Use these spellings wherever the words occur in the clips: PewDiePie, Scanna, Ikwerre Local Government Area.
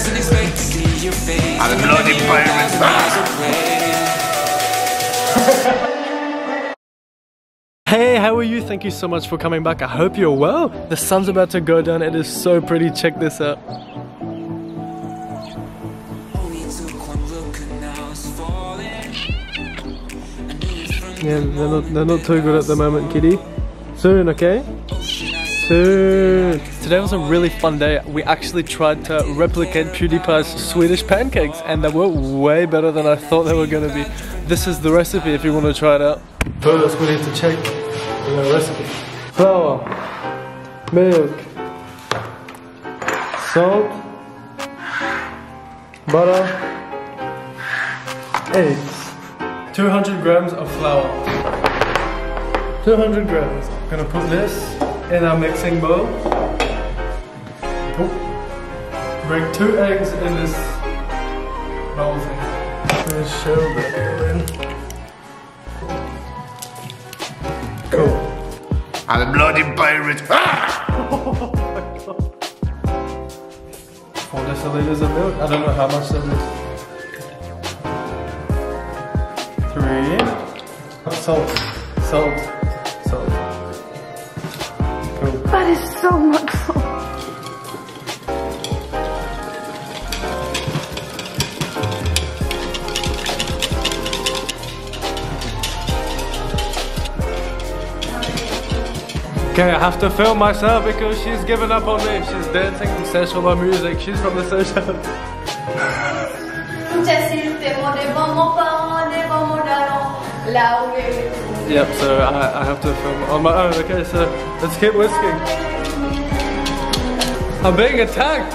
doesn't expect to see your face. I love the environment. Hey, how are you? Thank you so much for coming back. I hope you're well. The sun's about to go down. It is so pretty. Check this out. Yeah, they're not too good at the moment, kitty. Soon, okay? Soon. Today was a really fun day. We actually tried to replicate PewDiePie's Swedish pancakes and they were way better than I thought they were going to be. This is the recipe if you want to try it out. First we need to check the recipe. Flour, milk, salt, butter, eggs, 200 grams of flour, 200 grams. I'm going to put this in our mixing bowl. Break 2 eggs in this bowl thing. Let's show that in. Cool. I'm a bloody pirate. Oh my god. 4 deciliters of milk. I don't know how much that is. 3. Salt. Salt. That is so much salt. Okay, I have to film myself because she's given up on me. She's dancing to sessional music. She's from the social. Yep, so I have to film on my own. Okay, so let's keep whisking. I'm being attacked!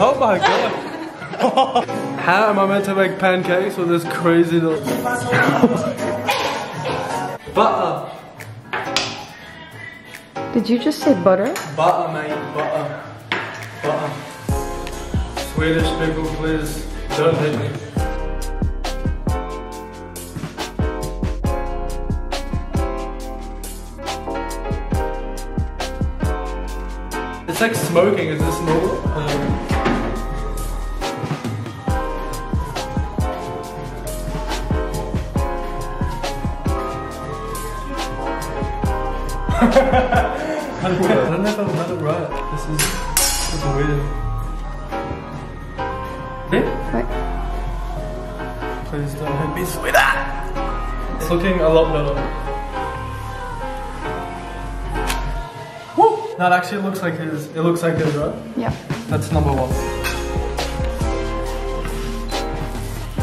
Oh my god! How am I meant to make pancakes with this crazy little... Butter! Did you just say butter? Butter, mate, butter. Butter. Swedish people, please, don't hit me. It's like smoking, is this normal? I don't know if I've got it right. This is weird. Yeah? Right. Please don't hit me, sweetheart! It's looking a lot better. That actually looks like his. It looks like his, right? Yeah. That's number 1.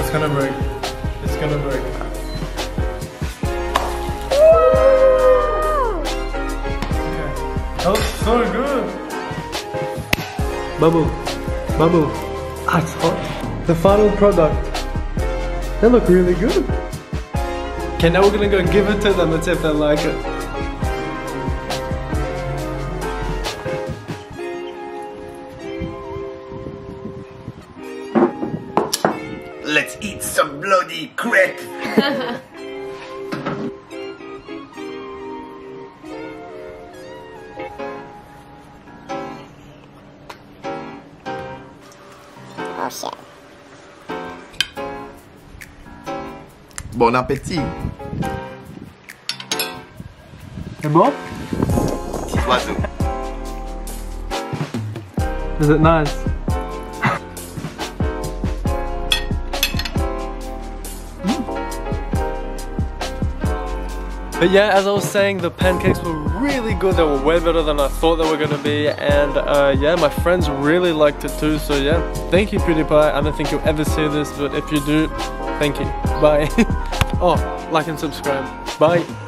It's gonna break. It's gonna break. Okay. That looks so good. Bubble, bubble. Ah, it's hot. The final product. They look really good. Okay, now we're gonna go give it to them and see if they like it. Let's eat some bloody crepe! Oh shit. Bon appétit! C'est bon? Petit oiseau. Is it nice? But yeah, as I was saying, the pancakes were really good. They were way better than I thought they were going to be. And yeah, my friends really liked it too. So yeah, thank you PewDiePie. I don't think you'll ever see this, but if you do, thank you. Bye. Oh, like and subscribe. Bye.